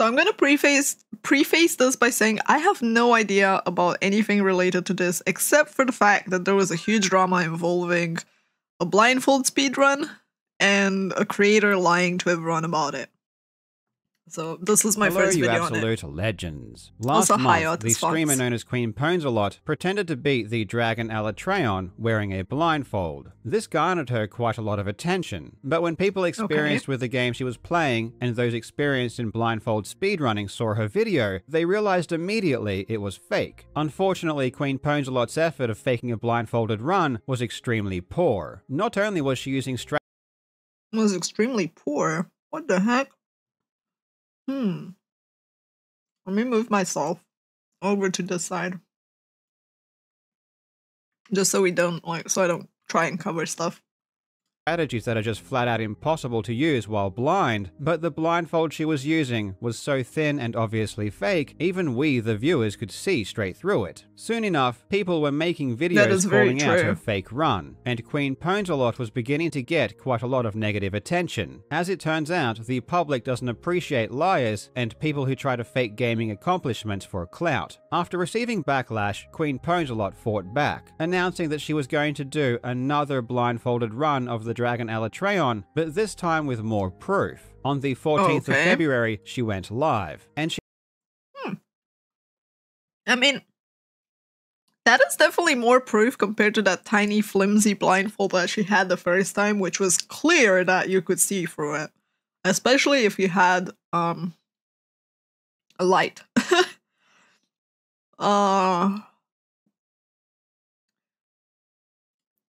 So I'm going to preface this by saying I have no idea about anything related to this, except for the fact that there was a huge drama involving a blindfold speedrun and a creator lying to everyone about it. So this is my first video on it. Hello, you absolute legends. Last month, the streamer known as Queen Pwnzalot pretended to be the dragon Alatreon wearing a blindfold. This garnered her quite a lot of attention, but when people experienced with the game she was playing and those experienced in blindfold speedrunning saw her video, they realized immediately it was fake. Unfortunately, Queen Pwnzalot's effort of faking a blindfolded run was extremely poor. Not only was she using What the heck? Let me move myself over to this side. Just so we don't so I don't try and cover stuff. Strategies that are just flat out impossible to use while blind, but the blindfold she was using was so thin and obviously fake, even we, the viewers, could see straight through it. Soon enough, people were making videos calling out her fake run, and Queen Pwnzalot was beginning to get quite a lot of negative attention. As it turns out, the public doesn't appreciate liars and people who try to fake gaming accomplishments for clout. After receiving backlash, Queen Pwnzalot fought back, announcing that she was going to do another blindfolded run of the dragon Alatreon, but this time with more proof. On the 14th of February, she went live, and she... I mean, that is definitely more proof compared to that tiny flimsy blindfold that she had the first time, which was clear that you could see through it, especially if you had a light.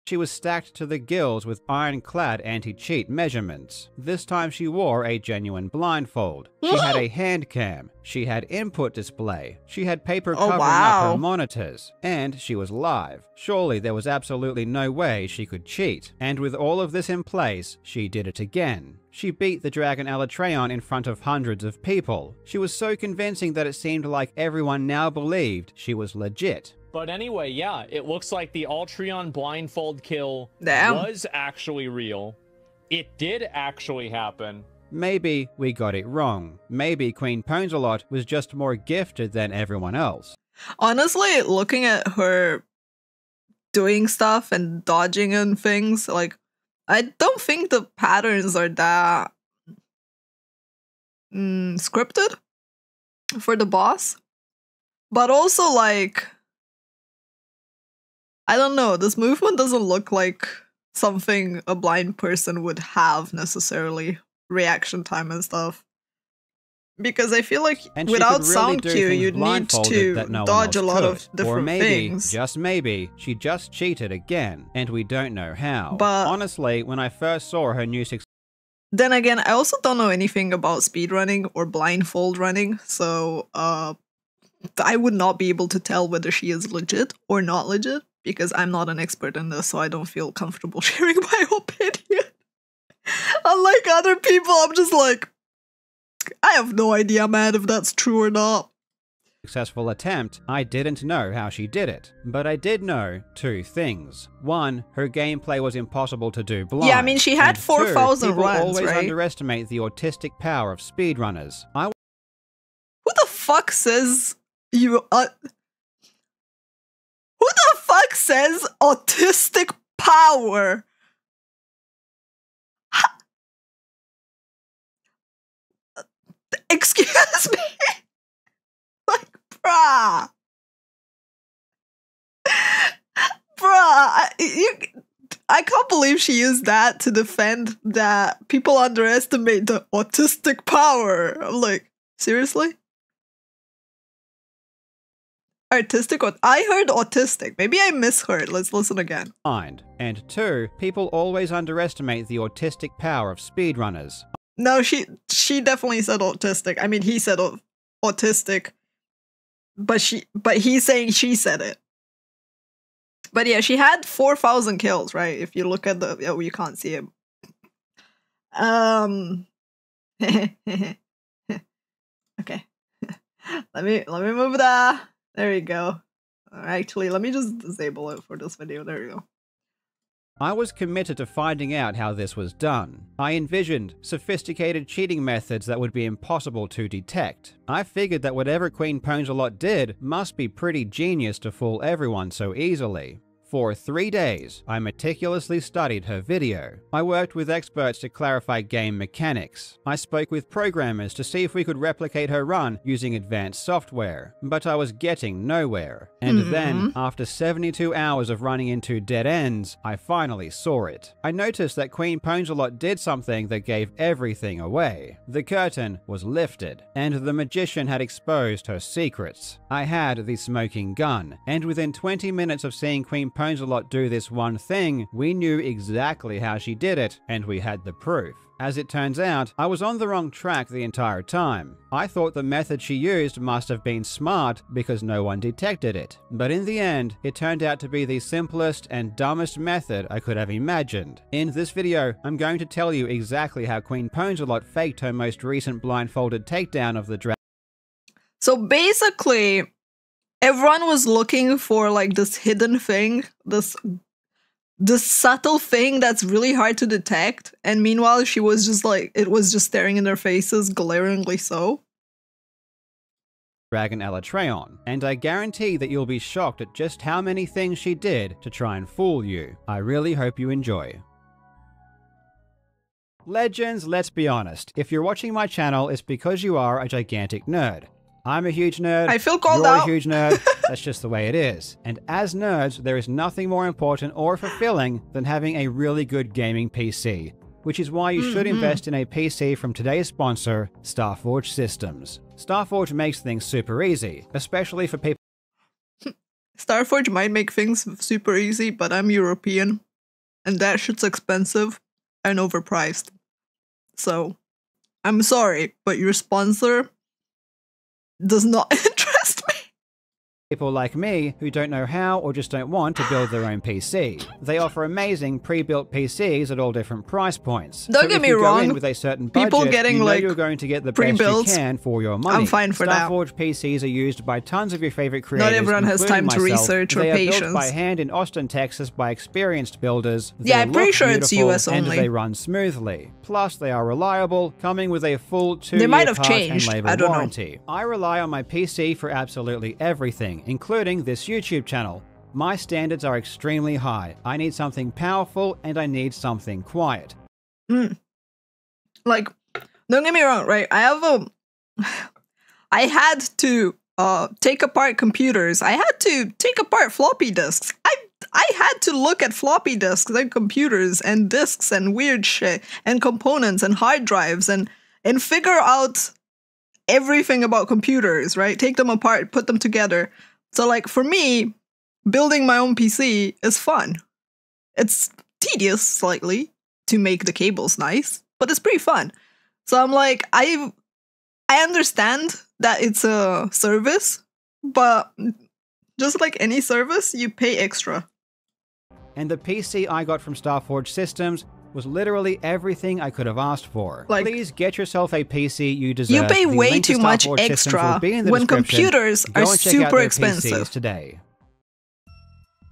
She was stacked to the gills with ironclad anti-cheat measurements. This time she wore a genuine blindfold. She had a hand cam. She had input display. She had paper covering up her monitors. And she was live. Surely there was absolutely no way she could cheat. And with all of this in place, she did it again. She beat the dragon Alatreon in front of hundreds of people. She was so convincing that it seemed like everyone now believed she was legit. But anyway, yeah, it looks like the Alatreon blindfold kill was actually real. It did actually happen. Maybe we got it wrong. Maybe Queen Pwnzalot was just more gifted than everyone else. Honestly, looking at her doing stuff and dodging and things, like, I don't think the patterns are that scripted for the boss. But also, like, I don't know, this movement doesn't look like something a blind person would have necessarily, reaction time and stuff. Because I feel like without sound cue, you'd need to dodge a lot of different things. Just maybe, she just cheated again, and we don't know how. But honestly, when I first saw her new success... Then again, I also don't know anything about speedrunning or blindfold running, so I would not be able to tell whether she is legit or not legit, because I'm not an expert in this, so I don't feel comfortable sharing my opinion. Unlike other people, I'm just like, I have no idea, man, if that's true or not. Successful attempt, I didn't know how she did it, but I did know two things. One, her gameplay was impossible to do blind. Yeah, I mean, she had 4,000 runs, right? People always underestimate the autistic power of speedrunners. Who the fuck says you... Who the fuck says autistic power? Excuse me? Like, I can't believe she used that to defend that people underestimate the autistic power. I'm like, seriously? Artistic? I heard autistic. Maybe I misheard. Let's listen again. And two, people always underestimate the autistic power of speedrunners. No, she definitely said autistic. I mean, he said autistic, but he's saying she said it. But yeah, she had 4,000 kills, right? If you look at the you can't see it. Okay. let me move that. There we go. Actually, let me just disable it for this video. There we go. I was committed to finding out how this was done. I envisioned sophisticated cheating methods that would be impossible to detect. I figured that whatever Queen Pwnzalot did must be pretty genius to fool everyone so easily. For 3 days, I meticulously studied her video. I worked with experts to clarify game mechanics. I spoke with programmers to see if we could replicate her run using advanced software, but I was getting nowhere. And then, after 72 hours of running into dead ends, I finally saw it. I noticed that Queen Pwnzalot did something that gave everything away. The curtain was lifted, and the magician had exposed her secrets. I had the smoking gun, and within 20 minutes of seeing Queen Pwnzalot do this one thing, we knew exactly how she did it, and we had the proof. As it turns out, I was on the wrong track the entire time. I thought the method she used must have been smart because no one detected it. But in the end, it turned out to be the simplest and dumbest method I could have imagined. In this video, I'm going to tell you exactly how Queen Pwnzalot faked her most recent blindfolded takedown of the dragon. So basically, everyone was looking for like this hidden thing, this subtle thing that's really hard to detect, and meanwhile she was just like, it was just staring in their faces, glaringly so. Dragon Alatreon, and I guarantee that you'll be shocked at just how many things she did to try and fool you. I really hope you enjoy. Legends, let's be honest, if you're watching my channel, it's because you are a gigantic nerd. I'm a huge nerd, I feel called out. You're a huge nerd, that's just the way it is. And as nerds, there is nothing more important or fulfilling than having a really good gaming PC, which is why you should invest in a PC from today's sponsor, Starforge Systems. Starforge makes things super easy, especially for people... Starforge might make things super easy, but I'm European, and that shit's expensive and overpriced. So, I'm sorry, but your sponsor does not interest me. People like me who don't know how or just don't want to build their own PC. They offer amazing pre-built PCs at all different price points. Don't get me wrong, with a certain budget, people getting like you're going to get the best you can for your money. I'm fine for that. Starforge PCs are used by tons of your favorite creators. Not everyone has time to research or patience. They are built by hand in Austin, Texas, by experienced builders. Yeah, I'm pretty sure it's US only. And they run smoothly. Plus, they are reliable, coming with a full 2-year parts and labor warranty. I rely on my PC for absolutely everything, including this YouTube channel. My standards are extremely high. I need something powerful and I need something quiet. Like, don't get me wrong, right? I had to take apart computers. I had to take apart floppy disks. I had to look at floppy disks and computers and disks and weird shit and components and hard drives and figure out everything about computers, right? Take them apart, put them together. So like for me, building my own PC is fun. It's tedious slightly to make the cables nice, but it's pretty fun. So I'm like, I understand that it's a service, but just like any service, you pay extra. And the PC I got from Starforge Systems was literally everything I could have asked for. Like, please get yourself a PC you deserve. You pay way too much extra when computers are super expensive today.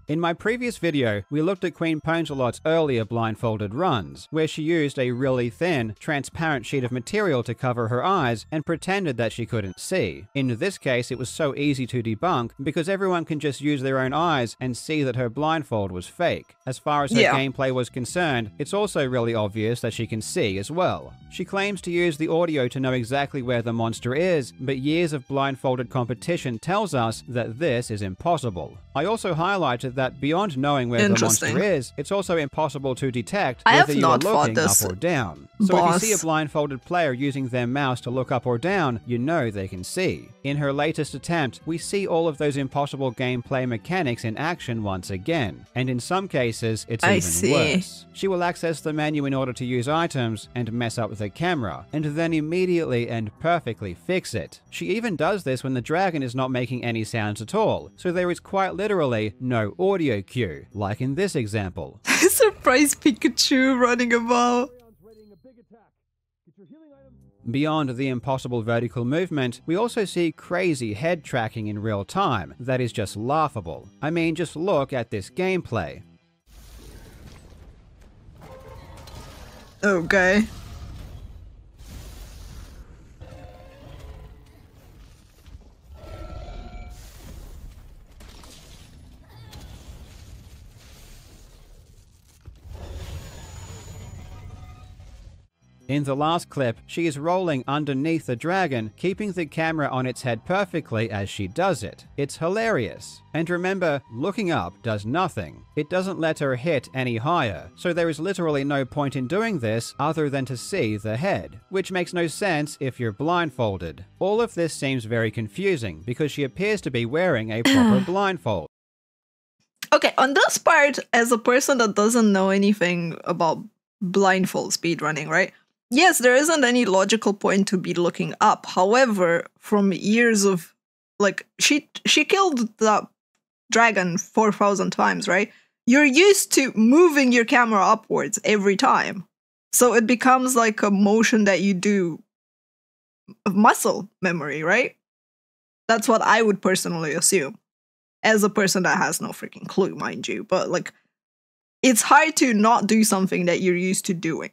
In my previous video, we looked at Queen Pwnzalot's earlier blindfolded runs, where she used a really thin, transparent sheet of material to cover her eyes and pretended that she couldn't see. In this case, it was so easy to debunk because everyone can just use their own eyes and see that her blindfold was fake. As far as her gameplay was concerned, it's also really obvious that she can see as well. She claims to use the audio to know exactly where the monster is, but years of blindfolded competition tells us that this is impossible. I also highlighted that beyond knowing where the monster is, it's also impossible to detect whether you are looking up or down. So if you see a blindfolded player using their mouse to look up or down, you know they can see. In her latest attempt, we see all of those impossible gameplay mechanics in action once again, and in some cases, it's even worse. She will access the menu in order to use items and mess up the camera, and then immediately and perfectly fix it. She even does this when the dragon is not making any sounds at all, so there is quite literally no audio cue, like in this example. Surprise Pikachu running about. Beyond the impossible vertical movement, we also see crazy head tracking in real time that is just laughable. I mean, just look at this gameplay. Okay. In the last clip, she is rolling underneath the dragon, keeping the camera on its head perfectly as she does it. It's hilarious. And remember, looking up does nothing. It doesn't let her hit any higher, so there is literally no point in doing this other than to see the head, which makes no sense if you're blindfolded. All of this seems very confusing because she appears to be wearing a proper blindfold. Okay, on this part, as a person that doesn't know anything about blindfold speedrunning, right? Yes, there isn't any logical point to be looking up. However, from years of, like, she killed that dragon 4,000 times, right? You're used to moving your camera upwards every time. So it becomes like a motion that you do of muscle memory, right? That's what I would personally assume as a person that has no freaking clue, mind you. But, like, it's hard to not do something that you're used to doing.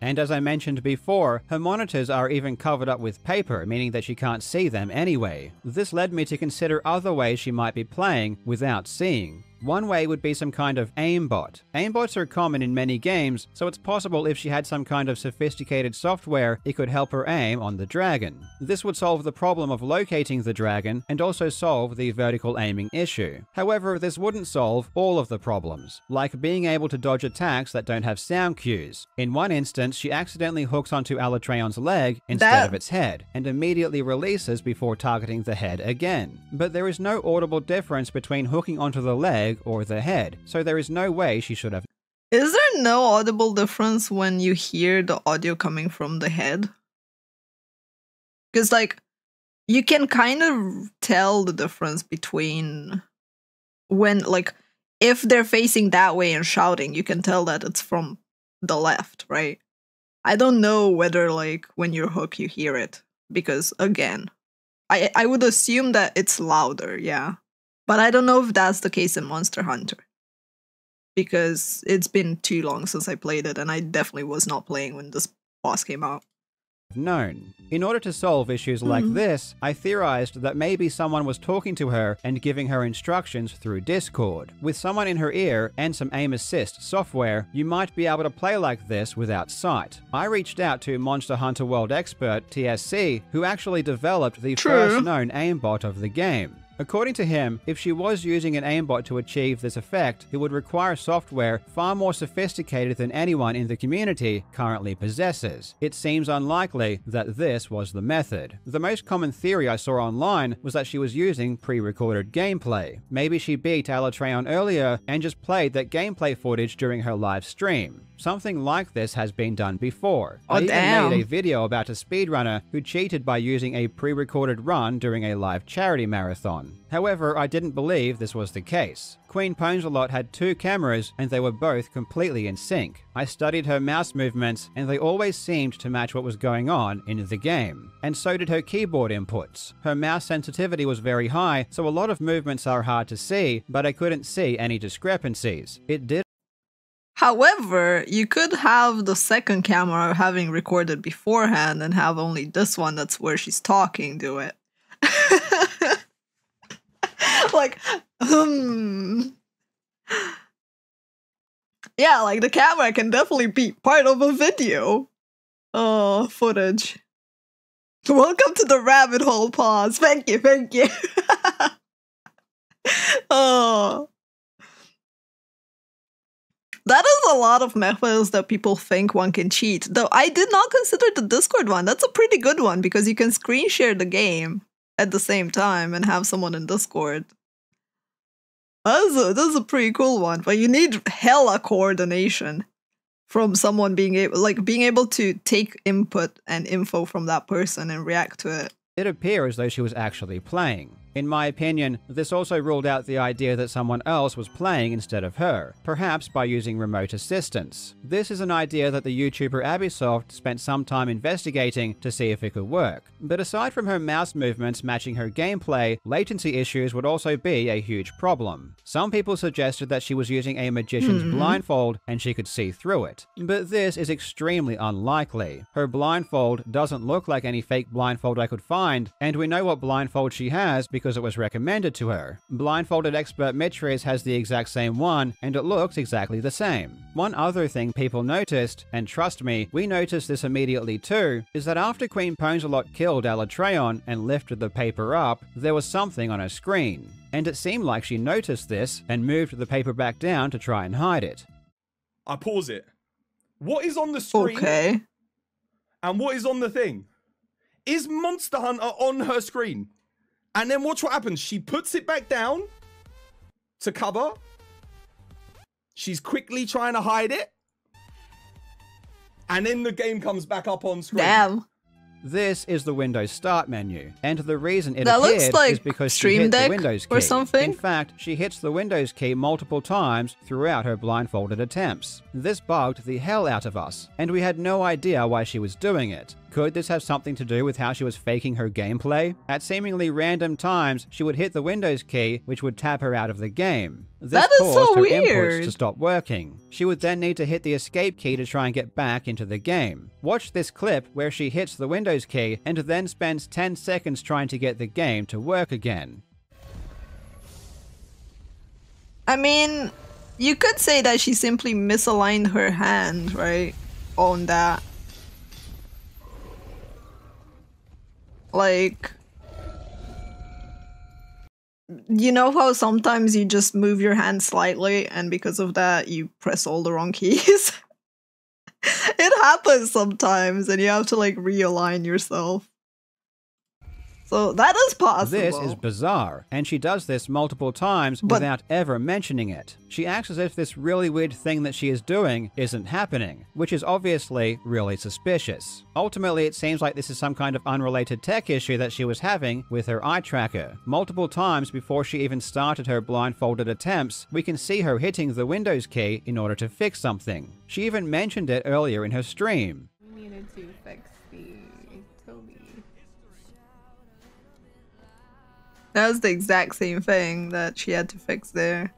And as I mentioned before, her monitors are even covered up with paper, meaning that she can't see them anyway. This led me to consider other ways she might be playing without seeing. One way would be some kind of aimbot. Aimbots are common in many games, so it's possible if she had some kind of sophisticated software, it could help her aim on the dragon. This would solve the problem of locating the dragon and also solve the vertical aiming issue. However, this wouldn't solve all of the problems, like being able to dodge attacks that don't have sound cues. In one instance, she accidentally hooks onto Alatreon's leg instead of its head, and immediately releases before targeting the head again. But there is no audible difference between hooking onto the leg or the head, so there is no way she should have. Is there no audible difference when you hear the audio coming from the head? Because, like, you can kind of tell the difference between when, like, if they're facing that way and shouting, you can tell that it's from the left, right? I don't know whether, like, when you're hooked you hear it, because again, I would assume that it's louder, yeah. But I don't know if that's the case in Monster Hunter, because it's been too long since I played it, and I definitely was not playing when this boss came out. Known. In order to solve issues like this, I theorized that maybe someone was talking to her and giving her instructions through Discord. With someone in her ear and some aim assist software, you might be able to play like this without sight. I reached out to Monster Hunter World expert TSC, who actually developed the first known aimbot of the game. According to him, if she was using an aimbot to achieve this effect, it would require software far more sophisticated than anyone in the community currently possesses. It seems unlikely that this was the method. The most common theory I saw online was that she was using pre-recorded gameplay. Maybe she beat Alatreon earlier and just played that gameplay footage during her live stream. Something like this has been done before. Oh, I even made a video about a speedrunner who cheated by using a pre-recorded run during a live charity marathon. However, I didn't believe this was the case. Queen Pwnzalot had two cameras and they were both completely in sync. I studied her mouse movements and they always seemed to match what was going on in the game. And so did her keyboard inputs. Her mouse sensitivity was very high, so a lot of movements are hard to see, but I couldn't see any discrepancies. It did. However, you could have the second camera having recorded beforehand and have only this one that's where she's talking do it. Like, yeah, like the camera can definitely be part of a video footage. Welcome to the rabbit hole pause. Thank you, thank you. Oh. That is a lot of methods that people think one can cheat. Though I did not consider the Discord one. That's a pretty good one because you can screen share the game at the same time and have someone in Discord. That's a pretty cool one, but you need hella coordination from someone being able to take input and info from that person and react to it. It appears as though she was actually playing. In my opinion, this also ruled out the idea that someone else was playing instead of her, perhaps by using remote assistance. This is an idea that the YouTuber Abisoft spent some time investigating to see if it could work. But aside from her mouse movements matching her gameplay, latency issues would also be a huge problem. Some people suggested that she was using a magician's blindfold and she could see through it. But this is extremely unlikely. Her blindfold doesn't look like any fake blindfold I could find, and we know what blindfold she has because it was recommended to her. Blindfolded expert Metris has the exact same one, and it looks exactly the same. One other thing people noticed, and trust me, we noticed this immediately too, is that after Queen Pwnzalot killed Alatreon and lifted the paper up, there was something on her screen. And it seemed like she noticed this and moved the paper back down to try and hide it. I pause it. What is on the screen? Okay. And what is on the thing? Is Monster Hunter on her screen? And then watch what happens. She puts it back down to cover. She's quickly trying to hide it. And then the game comes back up on screen. Damn. This is the Windows Start menu, and the reason it that appeared looks like is because she hit the Windows key. Or something. In fact, she hits the Windows key multiple times throughout her blindfolded attempts. This bugged the hell out of us, and we had no idea why she was doing it. Could this have something to do with how she was faking her gameplay? At seemingly random times, she would hit the Windows key, which would tap her out of the game. This caused her inputs to stop working. She would then need to hit the escape key to try and get back into the game. Watch this clip where she hits the Windows key and then spends 10 seconds trying to get the game to work again. I mean, you could say that she simply misaligned her hand, right? On that. Like, you know how sometimes you just move your hand slightly and because of that you press all the wrong keys? It happens sometimes and you have to like realign yourself. So that is possible. This is bizarre, and she does this multiple times without ever mentioning it. She acts as if this really weird thing that she is doing isn't happening, which is obviously really suspicious. Ultimately, it seems like this is some kind of unrelated tech issue that she was having with her eye tracker. Multiple times before she even started her blindfolded attempts, we can see her hitting the Windows key in order to fix something. She even mentioned it earlier in her stream. We needed to fix the Toby. That was the exact same thing that she had to fix there.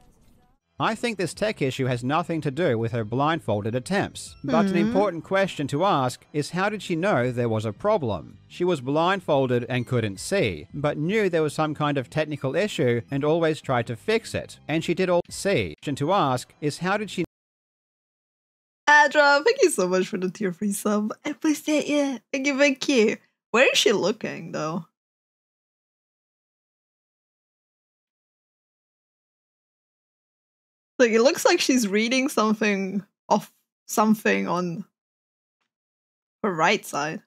I think this tech issue has nothing to do with her blindfolded attempts, but an important question to ask is how did she know there was a problem? She was blindfolded and couldn't see, but knew there was some kind of technical issue and always tried to fix it, and she did all see. And to ask is how did she... Adra, thank you so much for the tier 3 sub. I appreciate it. Thank you. Where is she looking though? Like, it looks like she's reading something off something on her right side.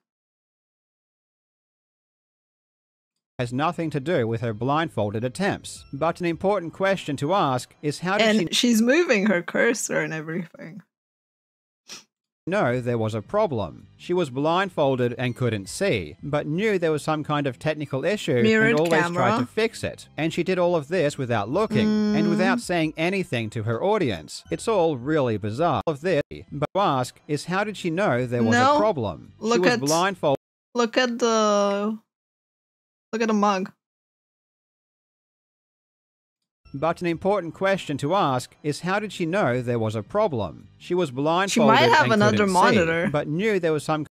Has nothing to do with her blindfolded attempts, but an important question to ask is how did she... And she's moving her cursor and everything. No, there was a problem. She was blindfolded and couldn't see, but knew there was some kind of technical issue and always tried to fix it. And she did all of this without looking and without saying anything to her audience. It's all really bizarre. Of this, but ask is how did she know there was a problem? Look at blindfolded. Look at the mug. But an important question to ask is how did she know there was a problem? She was blindfolded. She might have another monitor. But knew there was some...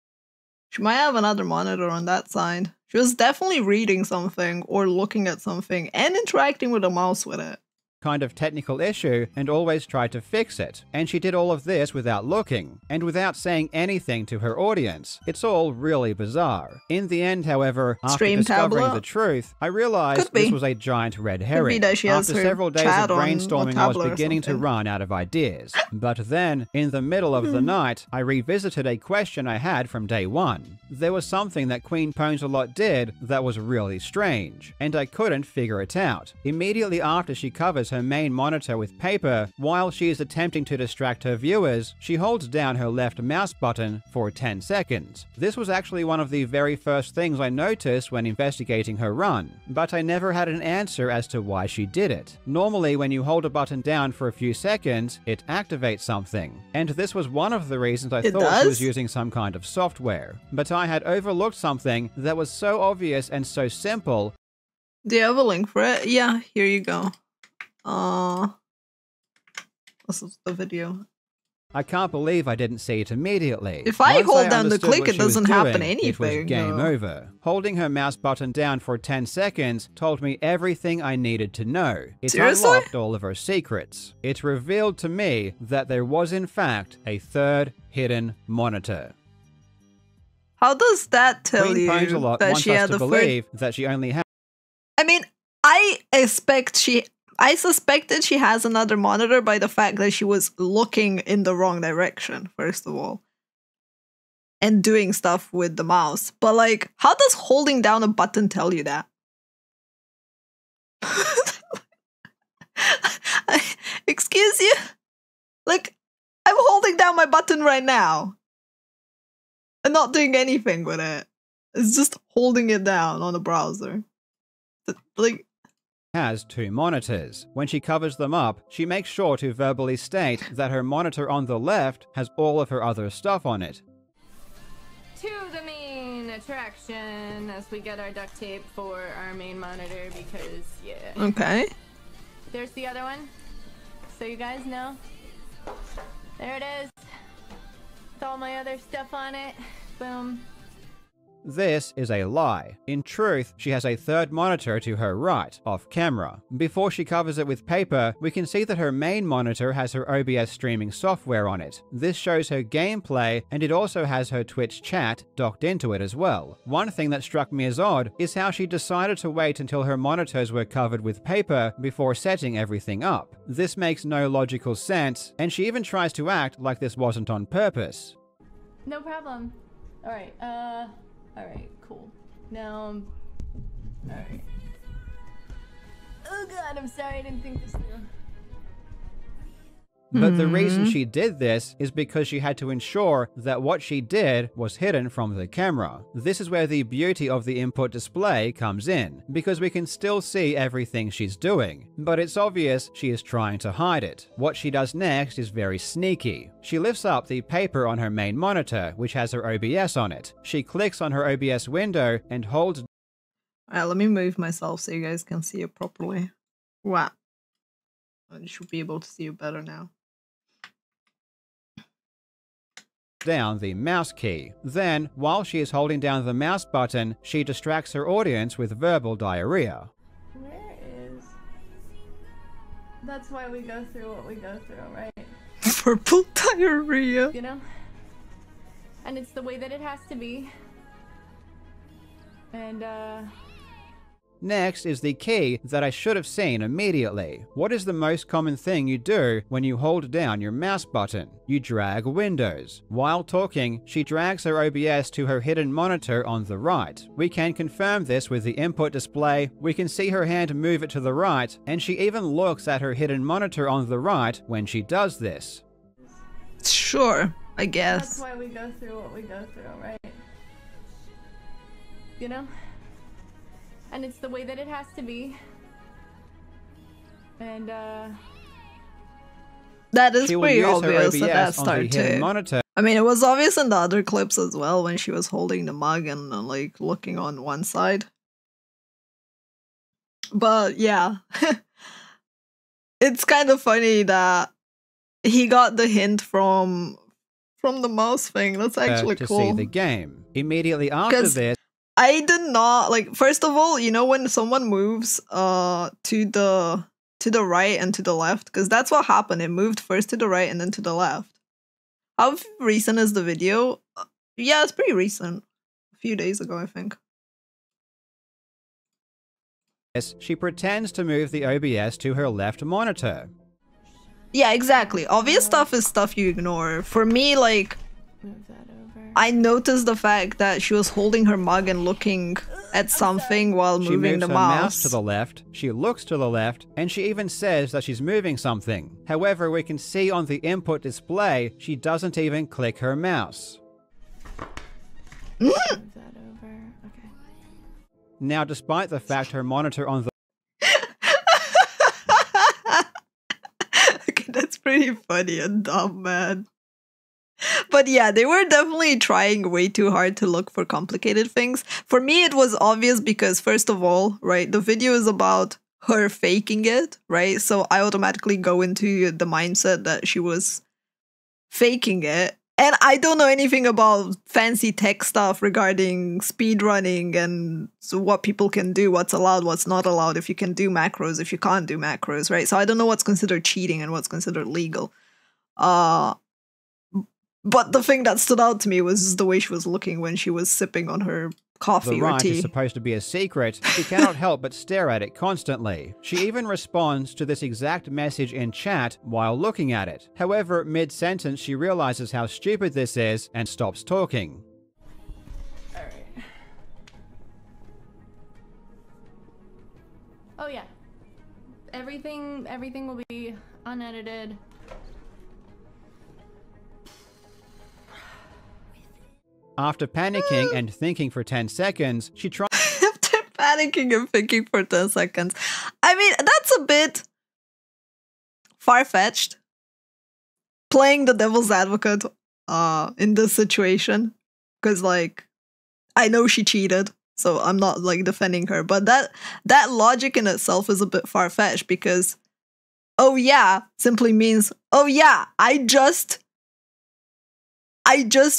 She might have another monitor on that side. She was definitely reading something or looking at something and interacting with a mouse with it. Kind of technical issue and always tried to fix it. And she did all of this without looking and without saying anything to her audience. It's all really bizarre. In the end, however, after discovering the truth, I realized this was a giant red herring. After several days of brainstorming, I was beginning to run out of ideas. But then, in the middle of the night, I revisited a question I had from day one. There was something that Queen Pwnzalot did that was really strange, and I couldn't figure it out. Immediately after she covers covers her main monitor with paper while she is attempting to distract her viewers. She holds down her left mouse button for 10 seconds. This was actually one of the very first things I noticed when investigating her run, but I never had an answer as to why she did it. Normally, when you hold a button down for a few seconds, it activates something, and this was one of the reasons I thought she was using some kind of software. But I had overlooked something that was so obvious and so simple. Do you have a link for it? Yeah, here you go. This is the video. I can't believe I didn't see it immediately. If I hold down the click, it doesn't happen anything. It was game over. Holding her mouse button down for 10 seconds told me everything I needed to know. It unlocked all of her secrets. It revealed to me that there was, in fact, a third hidden monitor. How does that tell Queen Pwnzalot that she had to believe that she only had? I mean, I suspected she has another monitor by the fact that she was looking in the wrong direction, first of all, and doing stuff with the mouse. But like, how does holding down a button tell you that? Excuse you? Like, I'm holding down my button right now. I'm not doing anything with it. It's just holding it down on a browser. Like, has two monitors. When she covers them up, she makes sure to verbally state that her monitor on the left has all of her other stuff on it. To the main attraction, as we get our duct tape for our main monitor because, yeah. Okay. There's the other one. So you guys know. There it is. With all my other stuff on it. Boom. This is a lie. In truth, she has a third monitor to her right, off camera. Before she covers it with paper, we can see that her main monitor has her OBS streaming software on it. This shows her gameplay, and it also has her Twitch chat docked into it as well. One thing that struck me as odd is how she decided to wait until her monitors were covered with paper before setting everything up. This makes no logical sense, and she even tries to act like this wasn't on purpose. No problem. Alright, Alright, cool. Now, alright. Oh god, I'm sorry, I didn't think this through. But the reason she did this is because she had to ensure that what she did was hidden from the camera. This is where the beauty of the input display comes in, because we can still see everything she's doing, but it's obvious she is trying to hide it. What she does next is very sneaky. She lifts up the paper on her main monitor, which has her OBS on it. She clicks on her OBS window and holds... Alright, let me move myself so you guys can see it properly. Wow. I should be able to see it better now. Down the mouse key. Then, while she is holding down the mouse button, she distracts her audience with verbal diarrhea. Where is... That's why we go through what we go through, right? Verbal diarrhea! You know? And it's the way that it has to be. And, next is the key that I should have seen immediately. What is the most common thing you do when you hold down your mouse button? You drag windows. While talking, she drags her OBS to her hidden monitor on the right. We can confirm this with the input display. We can see her hand move it to the right, and she even looks at her hidden monitor on the right when she does this. Sure, I guess. That's why we go through what we go through, right? You know? And it's the way that it has to be. And, that is pretty obvious at that start, too. I mean, it was obvious in the other clips as well, when she was holding the mug and, like, looking on one side. But, yeah. It's kind of funny that he got the hint from the mouse thing. That's actually cool. To see the game. Immediately after this... I did not like. First of all, you know when someone moves to the right and to the left, because that's what happened. It moved first to the right and then to the left. How recent is the video? Yeah, it's pretty recent. A few days ago, I think. She pretends to move the OBS to her left monitor. Yeah, exactly. Obvious stuff is stuff you ignore. For me, like. Move that over. I noticed the fact that she was holding her mug and looking at something while moving the mouse. She moves her mouse to the left, she looks to the left, and she even says that she's moving something. However, we can see on the input display, she doesn't even click her mouse. Move that over. Okay. Now, despite the fact her monitor on the... Okay, that's pretty funny and dumb, man. But yeah, they were definitely trying way too hard to look for complicated things. For me, it was obvious because, first of all, right, the video is about her faking it, right? So I automatically go into the mindset that she was faking it. And I don't know anything about fancy tech stuff regarding speedrunning and so what people can do, what's allowed, what's not allowed, if you can do macros, if you can't do macros, right? So I don't know what's considered cheating and what's considered legal. But the thing that stood out to me was the way she was looking when she was sipping on her coffee or tea. The ride is supposed to be a secret. She cannot help but stare at it constantly. She even responds to this exact message in chat while looking at it. However, mid-sentence she realizes how stupid this is and stops talking. All right. Oh yeah. Everything will be unedited. After panicking and thinking for 10 seconds, she tries... After panicking and thinking for 10 seconds. I mean, that's a bit far-fetched. Playing the devil's advocate in this situation. Because, like, I know she cheated, so I'm not, like, defending her. But that logic in itself is a bit far-fetched because, oh yeah, simply means, oh yeah, I just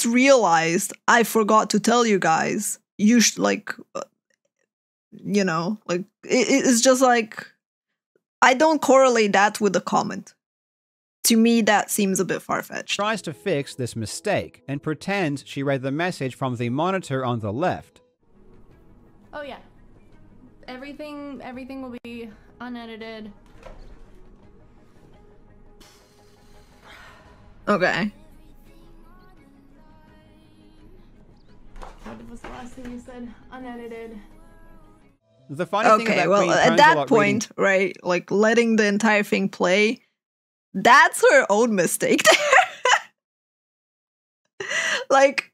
realized I forgot to tell you guys. You should, like, you know, like, it's just like, I don't correlate that with the comment. To me, that seems a bit far-fetched. Tries to fix this mistake and pretends she read the message from the monitor on the left. Oh yeah. Everything will be unedited. Okay. What was the last thing you said? Unedited. The funny thing about Queen Pwnzalot at that point, right, like letting the entire thing play, that's her own mistake there. Like,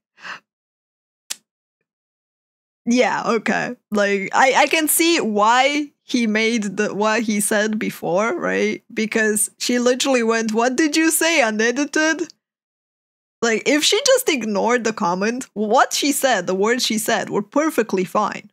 yeah, okay. Like, I can see why he made what he said before, right? Because she literally went, "What did you say? Unedited?" Like, if she just ignored the comment, what she said, the words she said, were perfectly fine.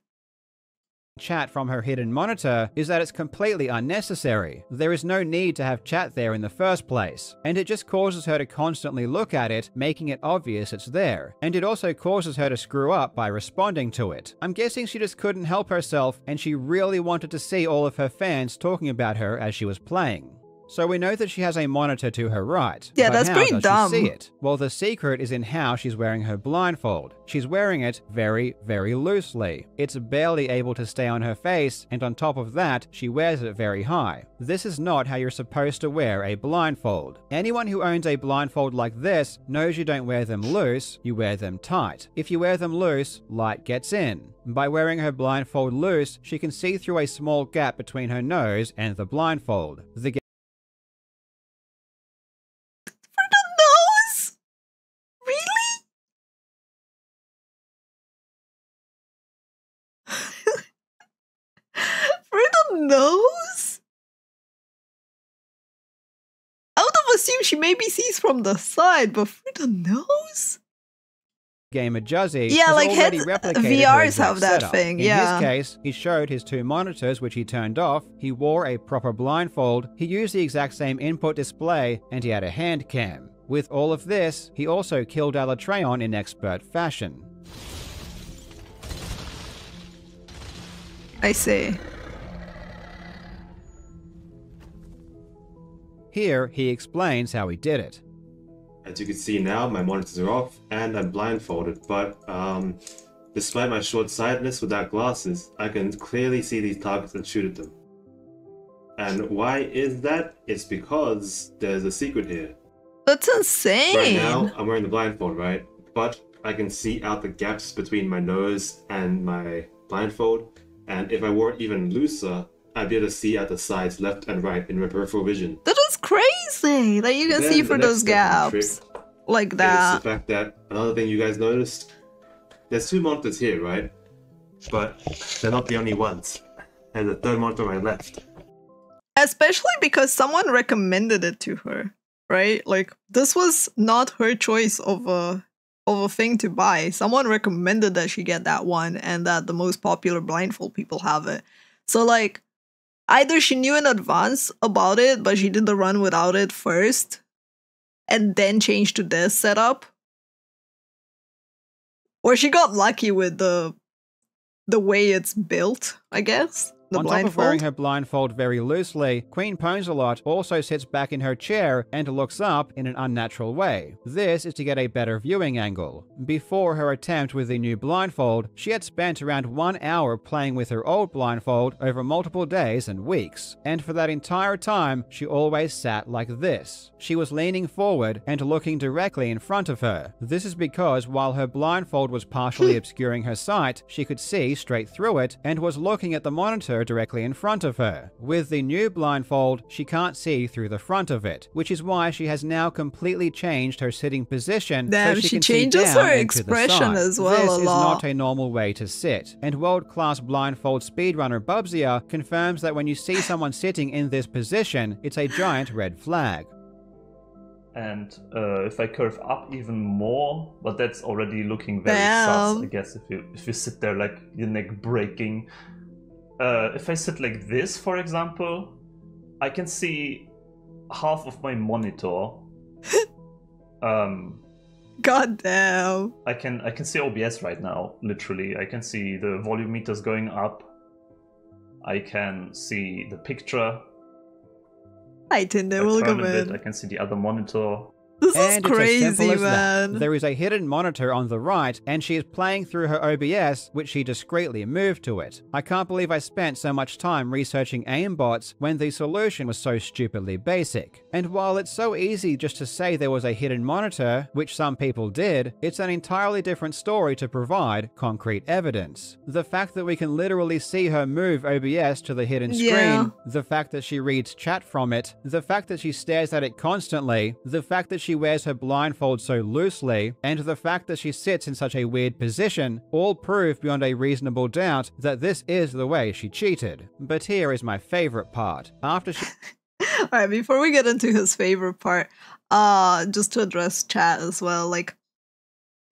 Chat from her hidden monitor is that it's completely unnecessary. There is no need to have chat there in the first place, and it just causes her to constantly look at it, making it obvious it's there, and it also causes her to screw up by responding to it. I'm guessing she just couldn't help herself, and she really wanted to see all of her fans talking about her as she was playing. So we know that she has a monitor to her right. Yeah, that's pretty dumb. But how does she see it? Well, the secret is in how she's wearing her blindfold. She's wearing it very, very loosely. It's barely able to stay on her face, and on top of that, she wears it very high. This is not how you're supposed to wear a blindfold. Anyone who owns a blindfold like this knows you don't wear them loose, you wear them tight. If you wear them loose, light gets in. By wearing her blindfold loose, she can see through a small gap between her nose and the blindfold. The nose? I would have assumed she maybe sees from the side, but through the nose? Gamer Juzzy. Yeah, like VRs have that thing. Yeah. In his case, he showed his two monitors, which he turned off. He wore a proper blindfold. He used the exact same input display, and he had a hand cam. With all of this, he also killed Alatreon in expert fashion. I see. Here, he explains how he did it. As you can see now, my monitors are off and I'm blindfolded, but despite my short-sightedness without glasses, I can clearly see these targets and shoot at them. And why is that? It's because there's a secret here. That's insane! Right now, I'm wearing the blindfold, right? But I can see out the gaps between my nose and my blindfold, and if I wore it even looser, I'd be able to see out the sides left and right in my peripheral vision. That is crazy! That you can see through those gaps. Like that. The fact that another thing you guys noticed, there's two monitors here, right? But they're not the only ones. There's a third monitor on my left. Especially because someone recommended it to her, right? Like, this was not her choice of a thing to buy. Someone recommended that she get that one and that the most popular blindfold people have it. So like, either she knew in advance about it, but she did the run without it first and then changed to this setup, or she got lucky with the way it's built, I guess. The on blindfold. Top of wearing her blindfold very loosely, Queen Pwnzalot also sits back in her chair and looks up in an unnatural way. This is to get a better viewing angle. Before her attempt with the new blindfold, she had spent around 1 hour playing with her old blindfold over multiple days and weeks, and for that entire time, she always sat like this. She was leaning forward and looking directly in front of her. This is because while her blindfold was partially obscuring her sight, she could see straight through it and was looking at the monitor directly in front of her. With the new blindfold, she can't see through the front of it, which is why she has now completely changed her sitting position. Damn, so she can changes see down her expression as well. This is not a normal way to sit, and world-class blindfold speedrunner Bubzia confirms that when you see someone sitting in this position, it's a giant red flag. And if I curve up even more, but that's already looking very sus, I guess, if you sit there like your neck breaking. If I sit like this, for example, I can see half of my monitor. God damn. I can see OBS right now, literally. I can see the volume meters going up. I can see the picture. I didn't know. Welcome in. I can see the other monitor. This and is crazy, as simple man. As that. There is a hidden monitor on the right, and she is playing through her OBS, which she discreetly moved to it. I can't believe I spent so much time researching aimbots when the solution was so stupidly basic. And while it's so easy just to say there was a hidden monitor, which some people did, it's an entirely different story to provide concrete evidence. The fact that we can literally see her move OBS to the hidden screen, the fact that she reads chat from it, the fact that she stares at it constantly, the fact that she wears her blindfold so loosely, and the fact that she sits in such a weird position all prove beyond a reasonable doubt that this is the way she cheated. But here is my favorite part. After she Alright, before we get into his favorite part, just to address chat as well, like,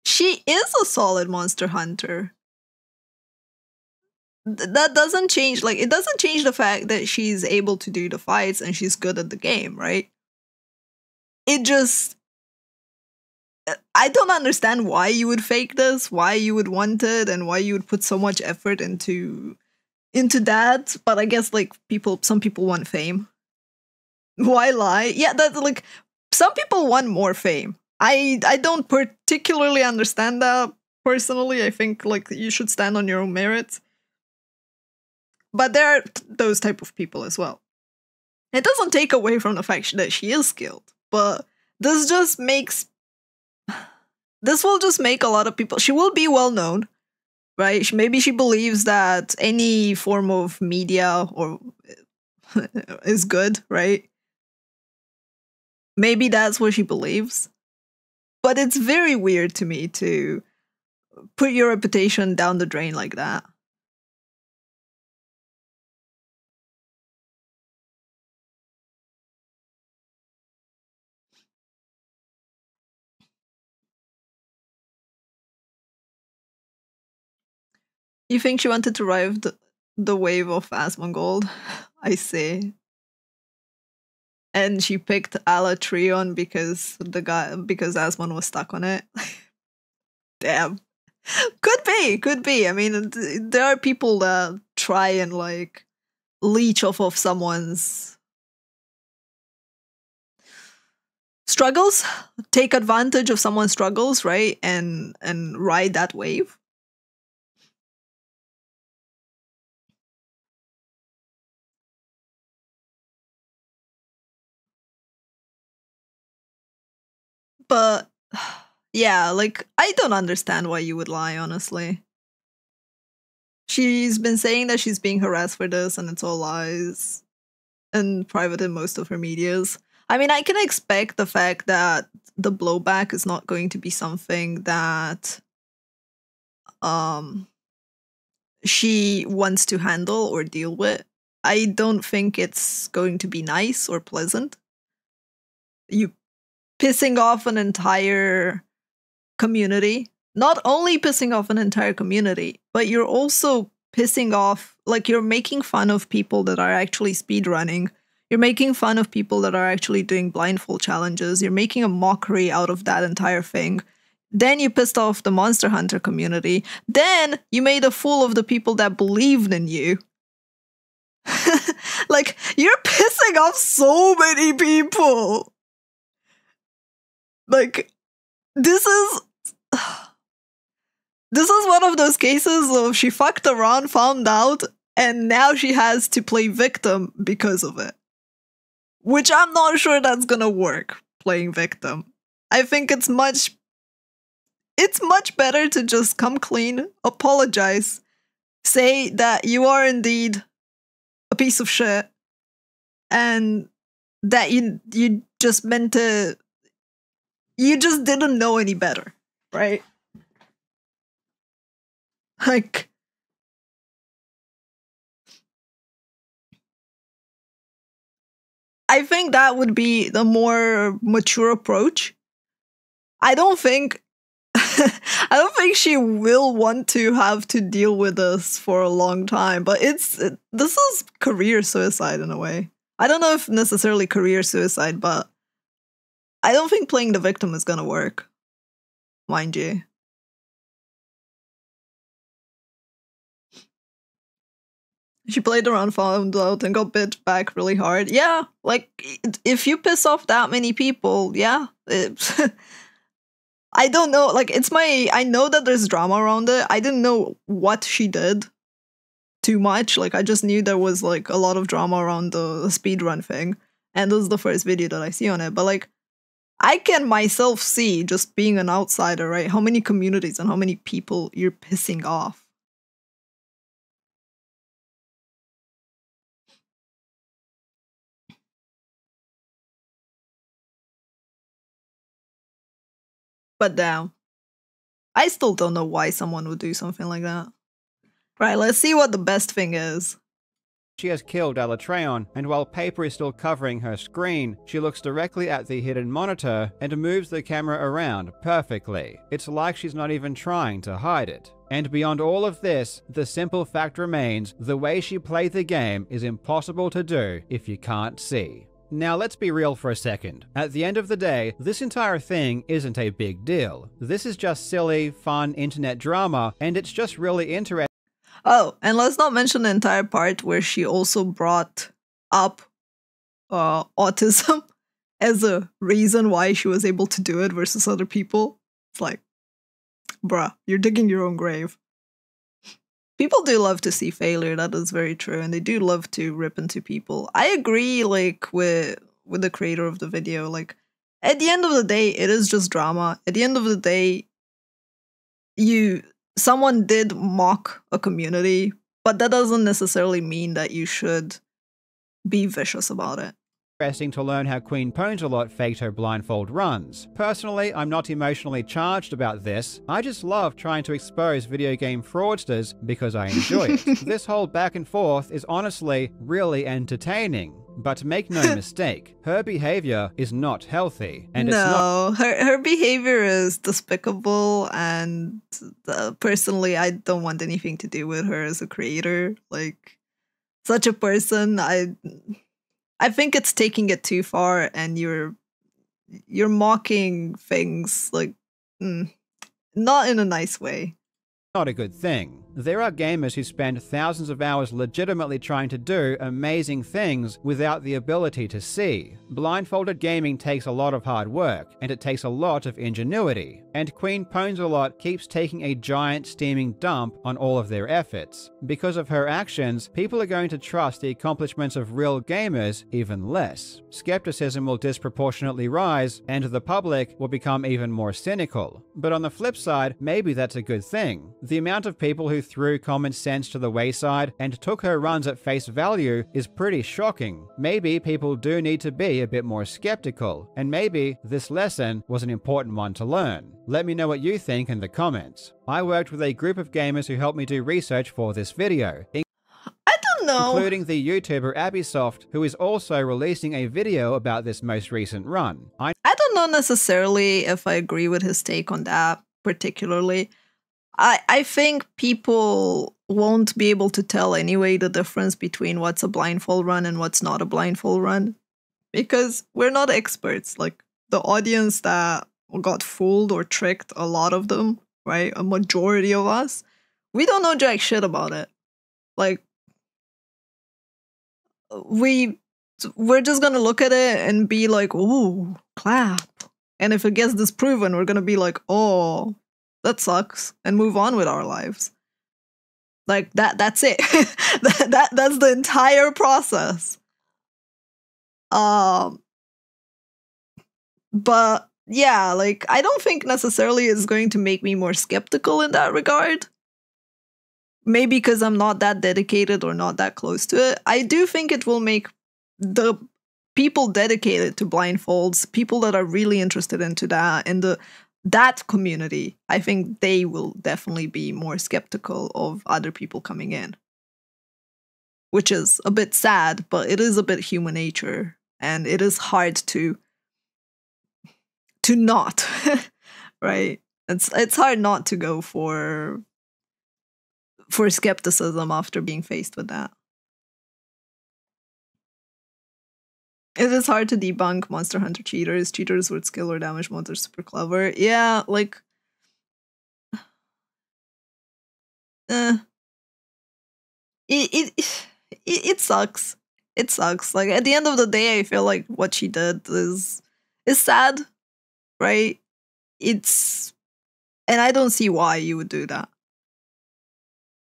she is a solid monster hunter. That doesn't change, like, it doesn't change the fact that she's able to do the fights and she's good at the game, right? It just, I don't understand why you would fake this, why you would want it, and why you would put so much effort into that. But I guess, like, some people want fame. Why lie? Yeah, that's like, some people want more fame. I don't particularly understand that personally. I think, like, you should stand on your own merits. But there are those type of people as well. It doesn't take away from the fact that she is skilled. But this just makes, this will just make a lot of people, she will be well known, right? Maybe she believes that any form of media or is good, right? Maybe that's what she believes. But it's very weird to me to put your reputation down the drain like that. You think she wanted to ride the wave of Asmongold? I see. And she picked Alatreon because Asmon was stuck on it. Damn. Could be. I mean, there are people that try and, like, leech off of someone's struggles, take advantage of someone's struggles, right? And ride that wave. But Yeah, like, I don't understand why you would lie, honestly. She's been saying that she's being harassed for this and it's all lies. And private in most of her medias. I mean, I can expect the fact that the blowback is not going to be something that she wants to handle or deal with. I don't think it's going to be nice or pleasant. You pissing off an entire community. Not only pissing off an entire community, but you're also pissing off, like, you're making fun of people that are actually speedrunning. You're making fun of people that are actually doing blindfold challenges. You're making a mockery out of that entire thing. Then you pissed off the Monster Hunter community. Then you made a fool of the people that believed in you. Like, you're pissing off so many people. Like, this is one of those cases of she fucked around, found out, and now she has to play victim because of it. Which I'm not sure that's gonna work, playing victim. I think it's much better to just come clean, apologize, say that you are indeed a piece of shit, and that you just meant to... You just didn't know any better, right? Like... I think that would be the more mature approach. I don't think she will want to have to deal with us for a long time, but this is career suicide in a way. I don't know if necessarily career suicide, but I don't think playing the victim is gonna work, mind you. She played around, found out, and got bitched back really hard. Yeah, like, if you piss off that many people, yeah. I don't know, like, I know that there's drama around it. I didn't know what she did too much. Like, I just knew there was, like, a lot of drama around the speedrun thing. And this is the first video that I see on it. But, like, I can myself see, just being an outsider, right? How many communities and how many people you're pissing off. But damn, I still don't know why someone would do something like that. Right, let's see what the best thing is. She has killed Alatreon, and while paper is still covering her screen, she looks directly at the hidden monitor and moves the camera around perfectly. It's like she's not even trying to hide it. And beyond all of this, the simple fact remains, the way she played the game is impossible to do if you can't see. Now let's be real for a second. At the end of the day, this entire thing isn't a big deal. This is just silly, fun internet drama, and it's just really interesting. Oh, and let's not mention the entire part where she also brought up autism as a reason why she was able to do it versus other people. It's like, bruh, you're digging your own grave. People do love to see failure, that is very true, and they do love to rip into people. I agree, like, with the creator of the video, like, at the end of the day, it is just drama. At the end of the day, someone did mock a community, but that doesn't necessarily mean that you should be vicious about it. Interesting to learn how Queen Pwnzalot faked her blindfold runs. Personally, I'm not emotionally charged about this. I just love trying to expose video game fraudsters because I enjoy it. This whole back and forth is honestly really entertaining. But make no mistake, her behavior is not healthy. And her behavior is despicable, and personally, I don't want anything to do with her as a creator. Like, such a person, I think it's taking it too far, and you're mocking things, like, not in a nice way. Not a good thing. There are gamers who spend thousands of hours legitimately trying to do amazing things without the ability to see. Blindfolded gaming takes a lot of hard work, and it takes a lot of ingenuity, and Queen Pwnzalot keeps taking a giant steaming dump on all of their efforts. Because of her actions, people are going to trust the accomplishments of real gamers even less. Skepticism will disproportionately rise, and the public will become even more cynical. But on the flip side, maybe that's a good thing. The amount of people who threw common sense to the wayside and took her runs at face value is pretty shocking. Maybe people do need to be a bit more skeptical, and maybe this lesson was an important one to learn. Let me know what you think in the comments. I worked with a group of gamers who helped me do research for this video, including the YouTuber Abisoft, who is also releasing a video about this most recent run. I don't know necessarily if I agree with his take on that particularly. I think people won't be able to tell anyway the difference between what's a blindfold run and what's not a blindfold run, because we're not experts. Like, the audience that got fooled or tricked, a lot of them, right? A majority of us, we don't know jack shit about it. Like, we're just gonna look at it and be like, ooh, clap. And if it gets disproven, we're gonna be like, oh, that sucks, and move on with our lives. Like, that's it. that's the entire process. But yeah, like, I don't think necessarily it's going to make me more skeptical in that regard. Maybe because I'm not that dedicated or not that close to it. I do think it will make the people dedicated to blindfolds, people that are really interested into that, and that community, I think they will definitely be more skeptical of other people coming in. Which is a bit sad, but it is a bit human nature, and it is hard to not, right? It's hard not to go for skepticism after being faced with that. It is hard to debunk Monster Hunter cheaters. Cheaters with skill or damage mods are super clever. Yeah, like... It sucks. It sucks. Like, at the end of the day, I feel like what she did is sad, right? It's... And I don't see why you would do that.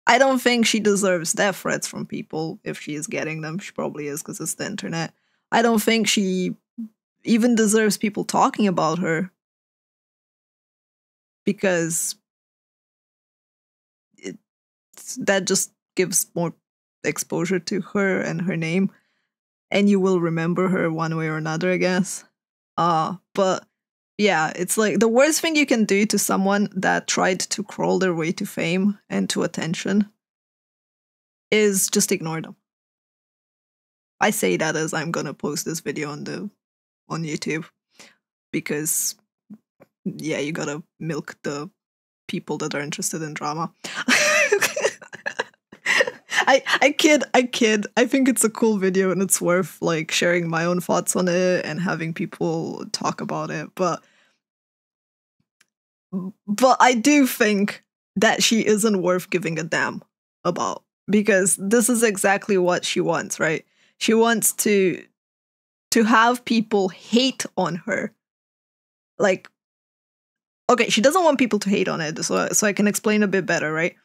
I don't think she deserves death threats from people. If she is getting them, she probably is, because it's the internet. I don't think she even deserves people talking about her, because that just gives more exposure to her and her name, and you will remember her one way or another, I guess. But yeah, it's like the worst thing you can do to someone that tried to crawl their way to fame and to attention is just ignore them. I say that as I'm gonna post this video on YouTube, because yeah, you gotta milk the people that are interested in drama. I kid. I think it's a cool video and it's worth like sharing my own thoughts on it and having people talk about it. But I do think that she isn't worth giving a damn about, because this is exactly what she wants, right? She wants to have people hate on her. Like, okay, she doesn't want people to hate on it, so I can explain a bit better, right?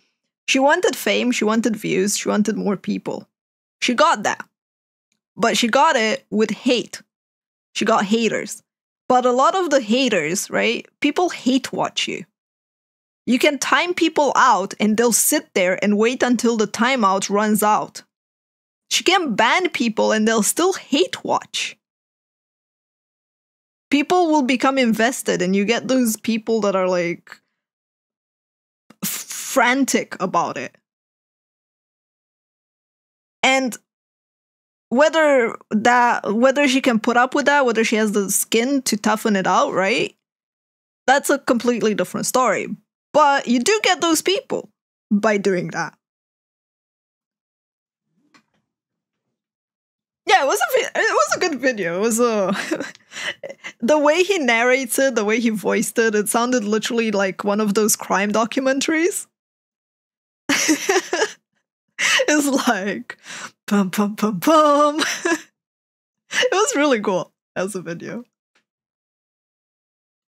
She wanted fame, she wanted views, she wanted more people. She got that. But she got it with hate. She got haters. But a lot of the haters, right, people hate watch you. You can time people out and they'll sit there and wait until the timeout runs out. She can ban people and they'll still hate watch. People will become invested, and you get those people that are like frantic about it. And whether she can put up with that, whether she has the skin to toughen it out, right? That's a completely different story. But you do get those people by doing that. Yeah, it was a good video. It was the way he narrates it, the way he voiced it sounded literally like one of those crime documentaries. It's like bum bum bum bum. It was really cool as a video.